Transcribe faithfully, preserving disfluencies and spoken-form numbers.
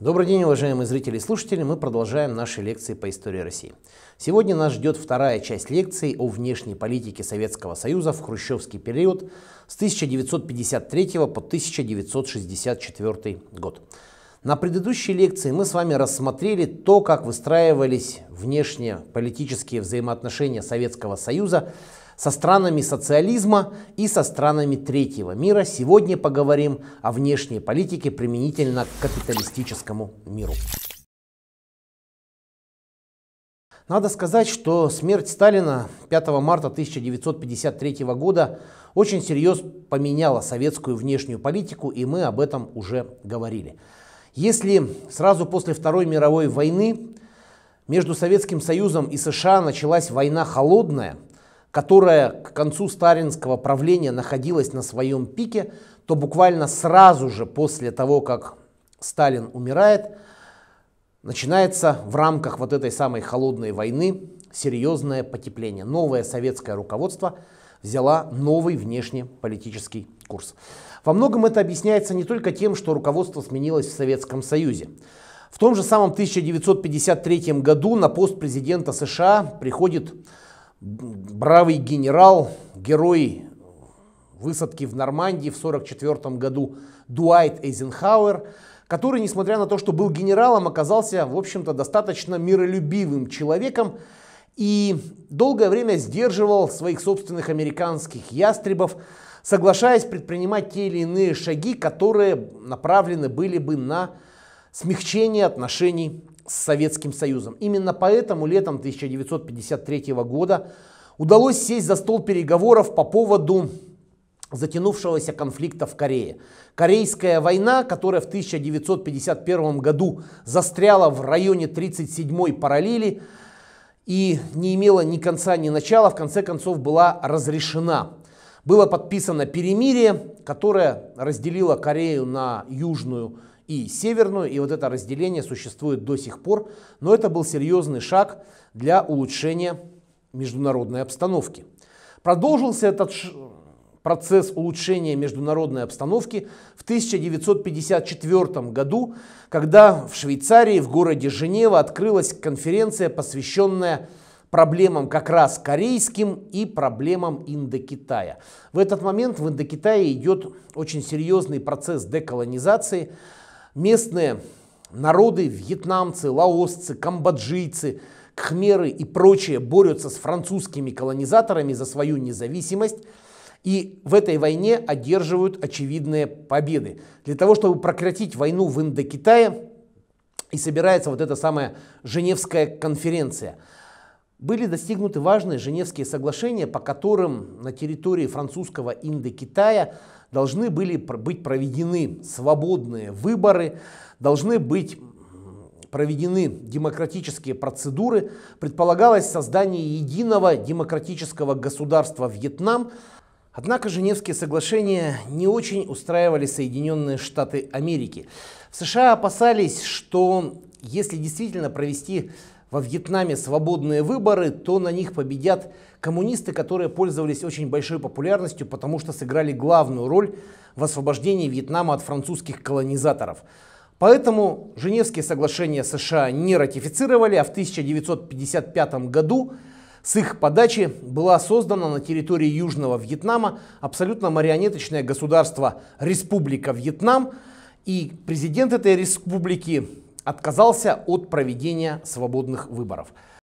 Добрый день, уважаемые зрители и слушатели! Мы продолжаем наши лекции по истории России. Сегодня нас ждет вторая часть лекций о внешней политике Советского Союза в хрущевский период с тысяча девятьсот пятьдесят третьего по тысяча девятьсот шестьдесят четвёртый год. На предыдущей лекции мы с вами рассмотрели то, как выстраивались внешнеполитические взаимоотношения Советского Союза со странами социализма и со странами третьего мира. Сегодня поговорим о внешней политике применительно к капиталистическому миру. Надо сказать, что смерть Сталина пятого марта тысяча девятьсот пятьдесят третьего года очень серьезно поменяла советскую внешнюю политику, и мы об этом уже говорили. Если сразу после Второй мировой войны между Советским Союзом и США началась война холодная, которая к концу сталинского правления находилась на своем пике, то буквально сразу же после того, как Сталин умирает, начинается в рамках вот этой самой холодной войны серьезное потепление. Новое советское руководство взяло новый внешнеполитический курс. Во многом это объясняется не только тем, что руководство сменилось в Советском Союзе. В том же самом тысяча девятьсот пятьдесят третьем году на пост президента США приходит бравый генерал, герой высадки в Нормандии в сорок четвёртом году Дуайт Эйзенхауэр, который, несмотря на то, что был генералом, оказался, в общем-то, достаточно миролюбивым человеком и долгое время сдерживал своих собственных американских ястребов, соглашаясь предпринимать те или иные шаги, которые направлены были бы на смягчение отношений с Советским Союзом. Именно поэтому летом тысяча девятьсот пятьдесят третьего года удалось сесть за стол переговоров по поводу затянувшегося конфликта в Корее. Корейская война, которая в тысяча девятьсот пятьдесят первом году застряла в районе тридцать седьмой параллели и не имела ни конца, ни начала, в конце концов была разрешена. Было подписано перемирие, которое разделило Корею на южную и северную, и вот это разделение существует до сих пор, но это был серьезный шаг для улучшения международной обстановки. Продолжился этот процесс улучшения международной обстановки в тысяча девятьсот пятьдесят четвёртом году, когда в Швейцарии, в городе Женева, открылась конференция, посвященная проблемам как раз корейским и проблемам Индокитая. В этот момент в Индокитае идет очень серьезный процесс деколонизации. Местные народы, вьетнамцы, лаосцы, камбоджийцы, кхмеры и прочие борются с французскими колонизаторами за свою независимость и в этой войне одерживают очевидные победы. Для того, чтобы прекратить войну в Индокитае, и собирается вот эта самая Женевская конференция. Были достигнуты важные Женевские соглашения, по которым на территории французского Индокитая должны были быть проведены свободные выборы, должны быть проведены демократические процедуры. Предполагалось создание единого демократического государства Вьетнам. Однако Женевские соглашения не очень устраивали Соединенные Штаты Америки. В США опасались, что если действительно провести во Вьетнаме свободные выборы, то на них победят коммунисты, которые пользовались очень большой популярностью, потому что сыграли главную роль в освобождении Вьетнама от французских колонизаторов. Поэтому Женевские соглашения США не ратифицировали, а в тысяча девятьсот пятьдесят пятом году с их подачи была создана на территории Южного Вьетнама абсолютно марионеточное государство Республика Вьетнам, и президент этой республики отказался от проведения свободных выборов.